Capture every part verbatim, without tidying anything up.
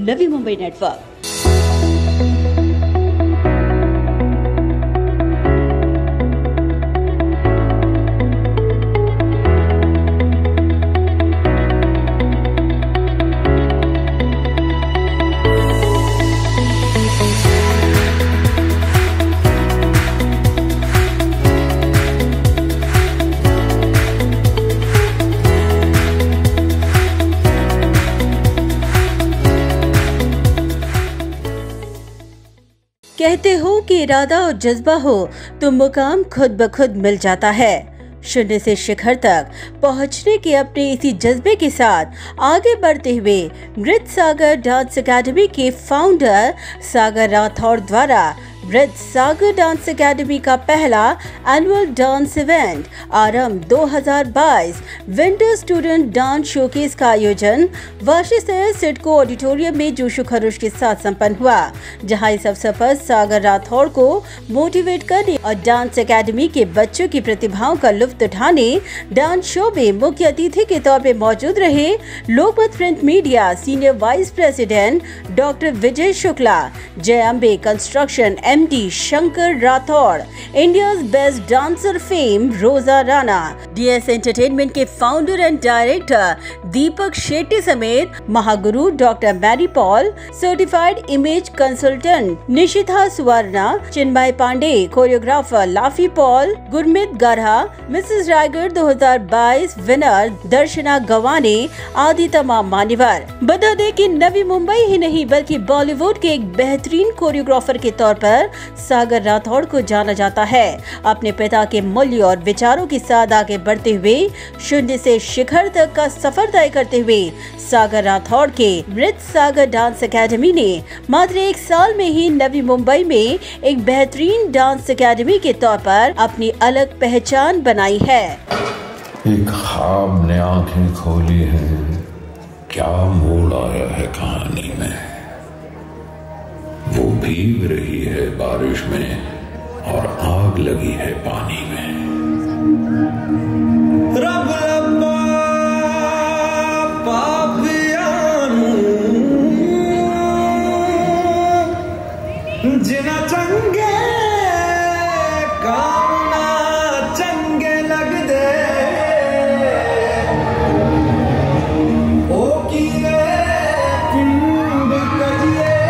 नवी Mumbai network. कहते हो कि इरादा और जज्बा हो तो मुकाम खुद ब खुद मिल जाता है। शून्य से शिखर तक पहुंचने के अपने इसी जज्बे के साथ आगे बढ़ते हुए नृत्य सागर डांस एकेडमी के फाउंडर सागर राठौड़ द्वारा नृत्य सागर डांस एकेडमी का पहला एनुअल डांस इवेंट आरंभ दो हज़ार बाईस विंटर स्टूडेंट डांस शोकेस का आयोजन वाशिष सिडको ऑडिटोरियम में जोशो खरोश के साथ संपन्न हुआ, जहां इस अवसर पर सागर राठौड़ को मोटिवेट करने और डांस एकेडमी के बच्चों की प्रतिभाओं का लुफ्त उठाने डांस शो में मुख्य अतिथि के तौर पर मौजूद रहे Lokmat print media senior vice president doctor Vijay Shukla, Jai Ambe construction MD Shankar Rathod, India's best dancer fame Roja Rana, DS entertainment के founder and director Deepak Shetty समेत महागुरु doctor Mary Paul, certified image consultant Nishita Suvarna, Chinmay Pandey, choreographer लाफी Paul, Gurmeet Garha, Mrs Raigarh दो हज़ार बाईस विनर दर्शना गवानी आदि तमाम मान्यवर। बता दें कि नवी मुंबई ही नहीं बल्कि बॉलीवुड के एक बेहतरीन कोरियोग्राफर के तौर पर सागर राठौड़ को जाना जाता है। अपने पिता के मूल्य और विचारों के साथ आगे बढ़ते हुए शून्य से शिखर तक का सफर तय करते हुए सागर राठौड़ के नृत्य सागर डांस एकेडमी ने मात्र एक साल में ही नवी मुंबई में एक बेहतरीन डांस एकेडमी के तौर पर अपनी अलग पहचान बनाई है। एक ख्वाब ने आंखें खोली हैं, क्या मोड़ आया है कहानी में। वो भीग रही है बारिश में और आग लगी है पानी में। रब लब्बा पापियानू जिना चंगे कामना चंगे लग दे ओ किए पिंड करिए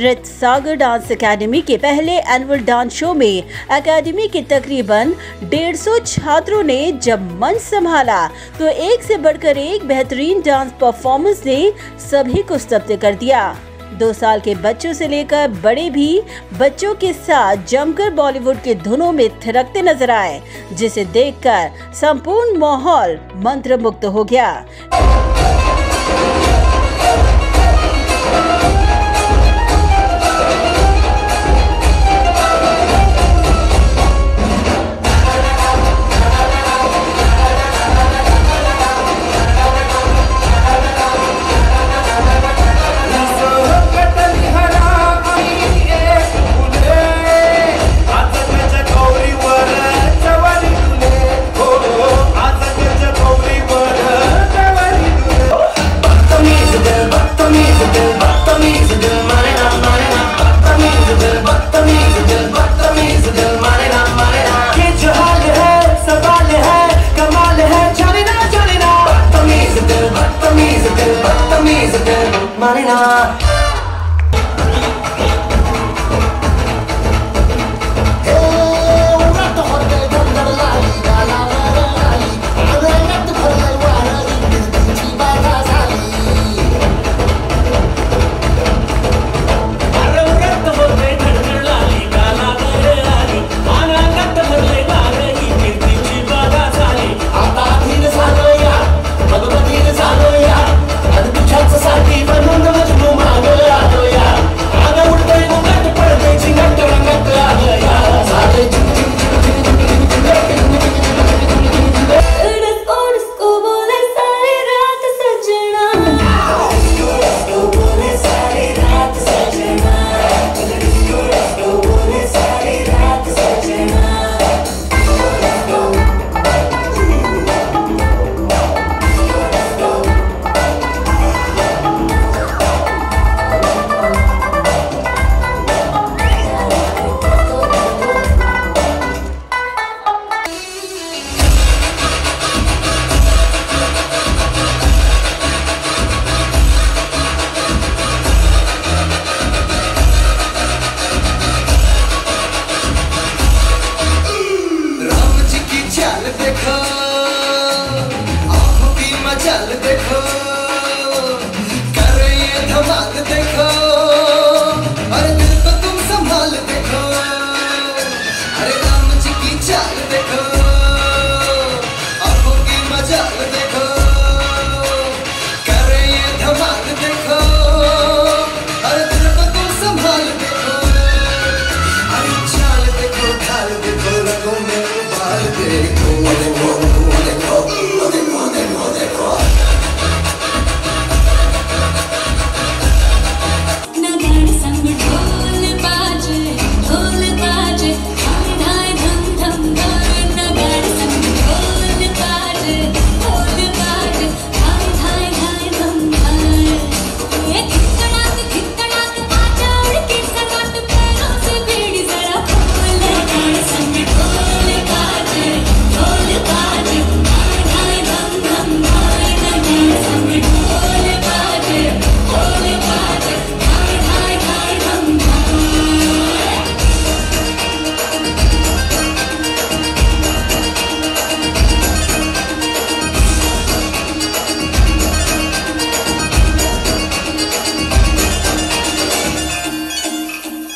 नृत्य सागर डांस एकेडमी के पहले एनुअल डांस शो में एकेडमी के तकरीबन डेढ़ सौ छात्रों ने जब मंच संभाला तो एक से बढ़कर एक बेहतरीन डांस परफॉर्मेंस ने सभी को स्तब्ध कर दिया। दो साल के बच्चों से लेकर बड़े भी बच्चों के साथ जमकर बॉलीवुड के धुनों में थिरकते नजर आए, जिसे देखकर संपूर्ण माहौल मंत्रमुग्ध हो गया।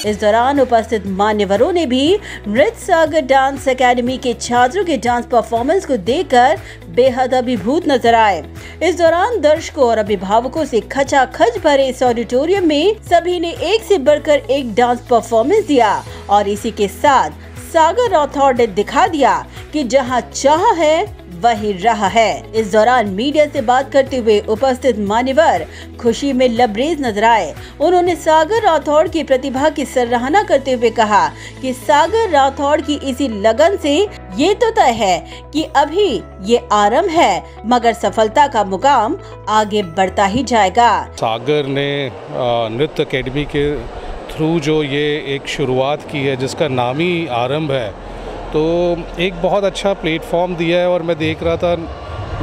इस दौरान उपस्थित मान्यवरों ने भी नृत्य सागर डांस एकेडमी के छात्रों के डांस परफॉर्मेंस को देखकर बेहद अभिभूत नजर आए। इस दौरान दर्शकों और अभिभावकों से खचाखच भरे इस ऑडिटोरियम में सभी ने एक से बढ़कर एक डांस परफॉर्मेंस दिया और इसी के साथ सागर राठौड़ ने दिखा दिया कि जहां चाह है वही रहा है। इस दौरान मीडिया से बात करते हुए उपस्थित मान्यवर खुशी में लबरेज नजर आए। उन्होंने सागर राठौड़ की प्रतिभा की सराहना करते हुए कहा कि सागर राठौड़ की इसी लगन से ये तो तय है कि अभी ये आरंभ है, मगर सफलता का मुकाम आगे बढ़ता ही जाएगा। सागर ने नृत्य एकेडमी के थ्रू जो ये एक शुरुआत की है जिसका नाम ही आरंभ है, तो एक बहुत अच्छा प्लेटफॉर्म दिया है। और मैं देख रहा था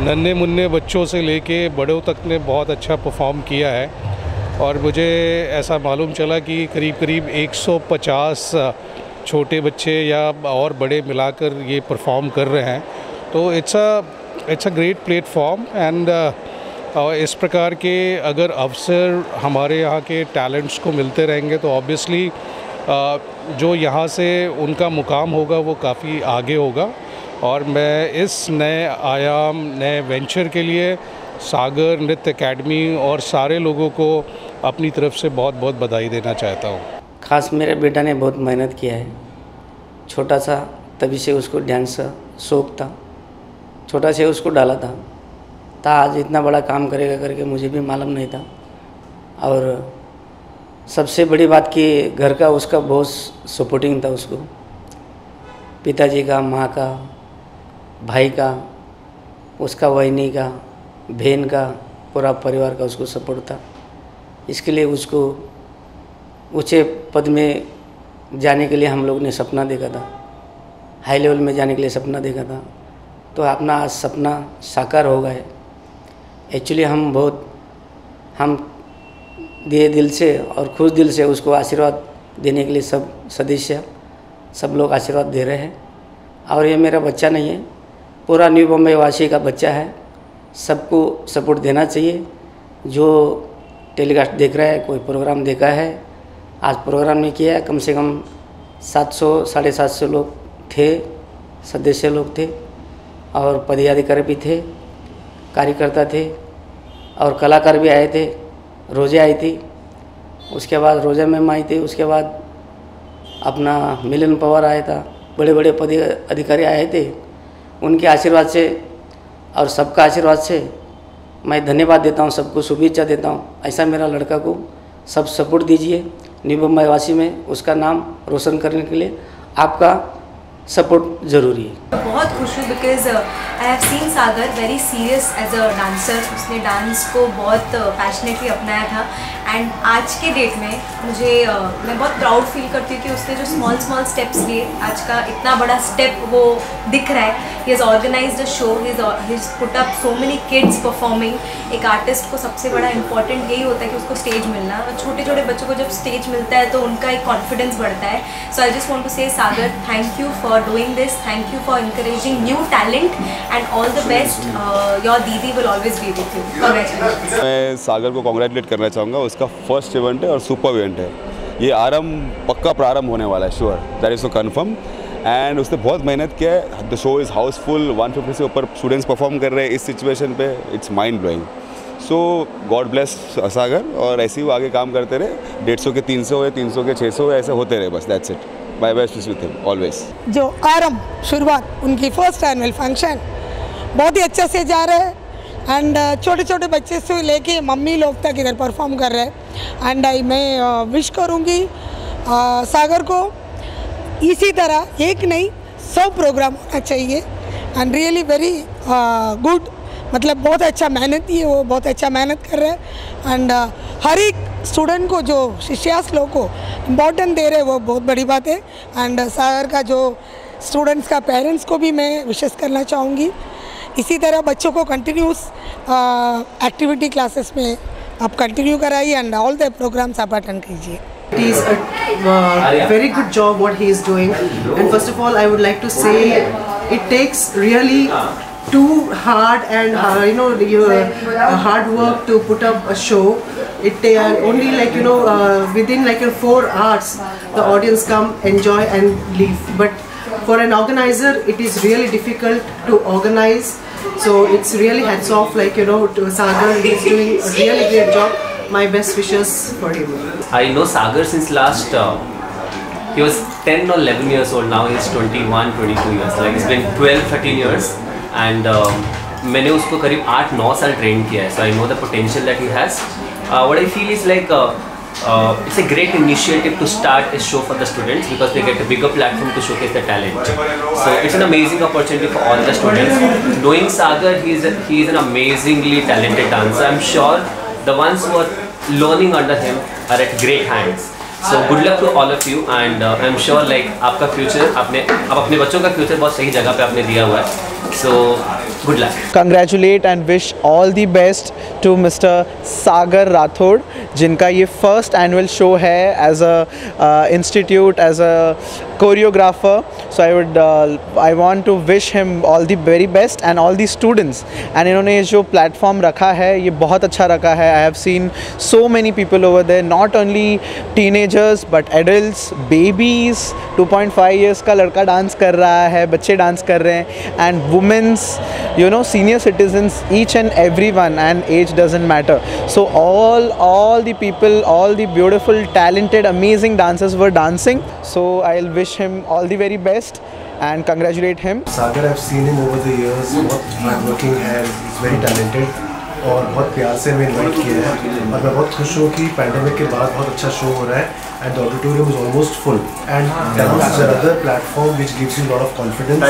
नन्हे मुन्ने बच्चों से लेके बड़ों तक ने बहुत अच्छा परफॉर्म किया है और मुझे ऐसा मालूम चला कि करीब करीब एक सौ पचास छोटे बच्चे या और बड़े मिलाकर ये परफॉर्म कर रहे हैं। तो it's a it's a great platform and इस प्रकार के अगर अवसर हमारे यहाँ के टैलेंट्स को मिलते रहेंगे तो ऑब्वियसली जो यहाँ से उनका मुकाम होगा वो काफ़ी आगे होगा। और मैं इस नए आयाम नए वेंचर के लिए सागर नृत्य एकेडमी और सारे लोगों को अपनी तरफ से बहुत बहुत बधाई देना चाहता हूँ। ख़ास मेरे बेटा ने बहुत मेहनत किया है, छोटा सा तभी से उसको डांस का शौक़ था, छोटा से उसको डाला था ता आज इतना बड़ा काम करेगा करके मुझे भी मालूम नहीं था। और सबसे बड़ी बात कि घर का उसका बहुत सपोर्टिंग था, उसको पिताजी का, माँ का, भाई का, उसका वहनी का, बहन का, पूरा परिवार का उसको सपोर्ट था। इसके लिए उसको ऊँचे पद में जाने के लिए हम लोग ने सपना देखा था, हाई लेवल में जाने के लिए सपना देखा था, तो अपना आज सपना साकार हो गए। एक्चुअली हम बहुत हम दिए दिल से और खुश दिल से उसको आशीर्वाद देने के लिए सब सदस्य सब लोग आशीर्वाद दे रहे हैं। और ये मेरा बच्चा नहीं है, पूरा न्यू बम्बई वासी का बच्चा है, सबको सपोर्ट देना चाहिए। जो टेलीकास्ट देख रहा है, कोई प्रोग्राम देखा है, आज प्रोग्राम ने किया है, कम से कम सात सौ साढ़े सात सौ लोग थे, सदस्य लोग थे और पदाधिकारी भी थे, कार्यकर्ता थे और कलाकार भी आए थे। रोजे आई थी, उसके बाद रोजा मैम आई थी, उसके बाद अपना मिलिन पवार आया था, बड़े बड़े पदाधिकारी आए थे। उनके आशीर्वाद से और सबका आशीर्वाद से मैं धन्यवाद देता हूँ, सबको शुभेच्छा देता हूँ। ऐसा मेरा लड़का को सब सपोर्ट दीजिए, न्यू मुंबई वासी में उसका नाम रोशन करने के लिए आपका सपोर्ट ज़रूरी है। बहुत खुश हूँ because I have seen Sagar very serious as a dancer, उसने डांस को बहुत पैशनेटली अपनाया था एंड आज के डेट में मुझे uh, मैं बहुत प्राउड फील करती हूँ कि उसने जो स्मॉल स्मॉल स्टेप्स लिए, आज का इतना बड़ा स्टेप वो दिख रहा है। He is organised a show, he is put up so many kids performing. एक आर्टिस्ट को सबसे बड़ा इंपॉर्टेंट यही होता है कि उसको स्टेज मिलना, और छोटे छोटे बच्चों को जब स्टेज मिलता है तो उनका एक कॉन्फिडेंस बढ़ता है। So I just want to say Sagar, thank you for doing this, thank you for encouraging new talent and all the best. uh, your didi will always be with you. Congratulations. मैं सागर को congratulate करना चाहूँगा, उसका first event है और super event है। ये आरंभ पक्का प्रारंभ होने वाला है, sure that is so confirm and उसने बहुत मेहनत किया है। The show is houseful, one fifty से ऊपर students perform कर रहे हैं इस situation पे, it's mind blowing. So God bless सागर और ऐसे ही वो आगे काम करते रहे। डेढ़ सौ के तीन सौ हुए, तीन सौ के छः सौ हुए, ऐसे होते रहे बस, that's it. My best wishes with him always. जो आरंभ शुरुआत उनकी फर्स्ट एनुअल फंक्शन बहुत ही अच्छे से जा रहे हैं एंड छोटे छोटे बच्चे से लेके मम्मी लोग तक इधर परफॉर्म कर रहे हैं एंड आई मैं विश करूँगी सागर को इसी तरह एक नहीं सौ प्रोग्राम होना चाहिए एंड रियली वेरी गुड, मतलब बहुत अच्छा मेहनत ही है, वो बहुत अच्छा मेहनत कर रहे हैं एंड हर एक स्टूडेंट को जो शिष्यास लोग को इम्पोर्टेंट दे रहे हैं वो बहुत बड़ी बात है। एंड सागर का जो स्टूडेंट्स का पेरेंट्स को भी मैं विशेष करना चाहूँगी, इसी तरह बच्चों को कंटिन्यूस एक्टिविटी क्लासेस में आप कंटिन्यू कराइए एंड ऑल द प्रोग्राम्स आप अटेंड कीजिए। It is a uh, very good job what he is doing and first of all I would like to say it takes really too hard and uh, you know your uh, hard work to put up a show. It uh, only like you know uh, within like your four hours the audience come, enjoy and leave, but for an organizer it is really difficult to organize, so it's really hats off like you know to Sagar, he's doing a really great job. My best wishes for him. I know Sagar since last uh, he was ten or eleven years old, now he's twenty-one twenty-two years, like it's been twelve thirteen years and uh, मैंने उसको करीब आठ नौ साल train किया है। So I know the potential that he has. What I feel is like it's a great initiative to start a show for the students because they get a bigger platform to showcase the talent. So it's an amazing opportunity for all the students. Knowing Sagar, he is he is an amazingly talented dancer. I am sure the ones who are learning under him are at great hands so good luck to all of you and I am sure like आपका future आपने आप अपने बच्चों का future बहुत सही जगह पे आपने दिया हुआ है. So good luck. Congratulate and wish all the best to mister Sagar Rathod जिनका ये फर्स्ट एनुअल शो है as a institute as a choreographer. So I would I want to wish him all the very best and all the students. And इन्होंने ये जो platform रखा है ये बहुत अच्छा रखा है. I have seen so many people over there, not only teenagers but adults, babies, two point five years का लड़का डांस कर रहा है, बच्चे डांस कर रहे हैं, and womens, you know, senior citizens, each and everyone, and age doesn't matter. So all all the people, all the beautiful, talented, amazing dancers were dancing. So I'll wish him all the very best and congratulate him. Sagar, I've seen him over the years. What working has, he's very talented. और बहुत प्यार से मैं invite किया है और मैं बहुत खुश हूँ कि पैंडेमिक के बाद बहुत अच्छा शो हो रहा है and auditorium is almost full and other platform which gives you lot of confidence.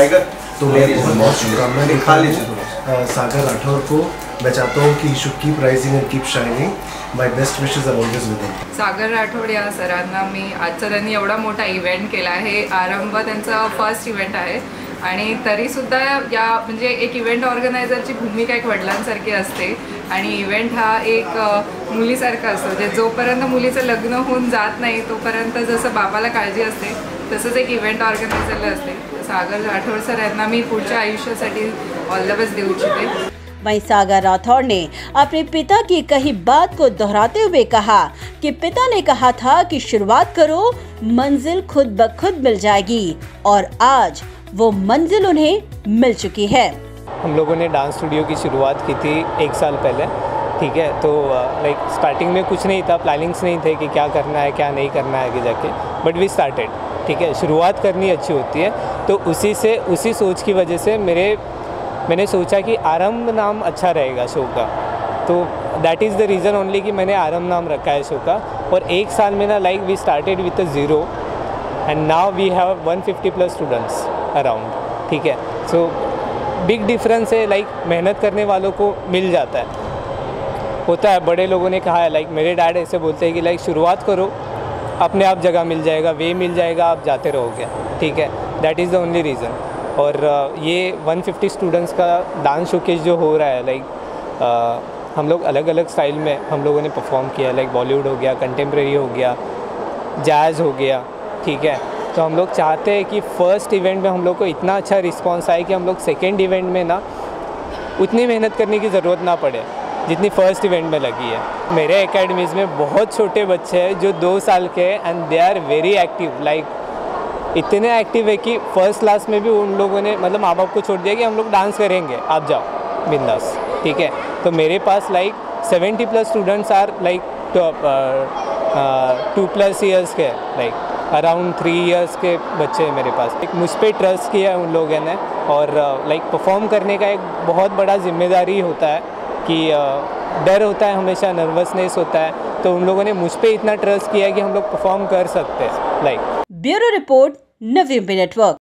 तो मेरी बहुत बहुत शुभकामनाएं लिखा लीजिए सागर राठौड़ को. मैं चाहता हूँ कि you should keep rising and keep shining. My best wishes are always with you. Sagar Rathod या सरांना मी आजचा त्यांनी एवढा मोठा इव्हेंट केला आहे. आरंभ त्यांचा फर्स्ट इव्हेंट आहे आणि तरीसुद्धा या म्हणजे एक इव्हेंट ऑर्गनायझरची भूमिका एक वडिलांसारखी असते आणि इव्हेंट हा एक मुलीसारखा असतो. म्हणजे जोपर्यंत मुलीचं लग्न होऊन जात नाही तोपर्यंत जसं बाबाला काळजी असते तसंच एक इव्हेंट ऑर्गनायझरला असते. सागर राठौड़ सर यांना मी पुढच्या आयुष्यासाठी ऑल द बेस्ट देऊ इच्छिते. वहीं सागर राठौड़ ने अपने पिता की कही बात को दोहराते हुए कहा कि पिता ने कहा था कि शुरुआत करो, मंजिल खुद ब खुद मिल जाएगी, और आज वो मंजिल उन्हें मिल चुकी है. हम लोगों ने डांस स्टूडियो की शुरुआत की थी एक साल पहले. ठीक है, तो लाइक स्टार्टिंग में कुछ नहीं था, प्लानिंग्स नहीं थे कि क्या करना है क्या नहीं करना है आगे जाके, बट वी स्टार्टेड. ठीक है, शुरुआत करनी अच्छी होती है. तो उसी से उसी सोच की वजह से मेरे मैंने सोचा कि आरंभ नाम अच्छा रहेगा शो का. तो that is the reason only कि मैंने आरंभ नाम रखा है शो का. और एक साल में ना like we started with a zero and now we have one fifty plus students around. ठीक है, सो बिग डिफरेंस है. लाइक मेहनत करने वालों को मिल जाता है, होता है. बड़े लोगों ने कहा है, लाइक मेरे डैड ऐसे बोलते हैं कि लाइक शुरुआत करो, अपने आप जगह मिल जाएगा, वे मिल जाएगा, आप जाते रहोगे. ठीक है, that is the only reason. और ये वन फिफ्टी स्टूडेंट्स का डांस शोकेस जो हो रहा है, लाइक हम लोग अलग अलग स्टाइल में हम लोगों ने परफॉर्म किया है. लाइक बॉलीवुड हो गया, कंटेम्प्रेरी हो गया, जैज़ हो गया. ठीक है, तो हम लोग चाहते हैं कि फ़र्स्ट इवेंट में हम लोग को इतना अच्छा रिस्पॉन्स आए कि हम लोग सेकेंड इवेंट में ना उतनी मेहनत करने की ज़रूरत ना पड़े जितनी फ़र्स्ट इवेंट में लगी है. मेरे एकेडमीज़ में बहुत छोटे बच्चे हैं जो दो साल के end they are very active. Like इतने एक्टिव है कि फ़र्स्ट क्लास में भी उन लोगों ने मतलब माँ बाप को छोड़ दिया कि हम लोग डांस करेंगे, आप जाओ बिंदास. ठीक है, तो मेरे पास like seventy plus students are like two plus years के, लाइक अराउंड थ्री ईयर्स के बच्चे हैं मेरे पास. एक मुझ पर ट्रस्ट किया है उन लोगों ने. और लाइक परफॉर्म करने का एक बहुत बड़ा जिम्मेदारी होता है कि डर होता है, हमेशा नर्वसनेस होता है. तो उन लोगों ने मुझ पर इतना ट्रस्ट किया है कि हम लोग परफॉर्म कर सकते हैं. Like bureau report, Navi Mumbai network.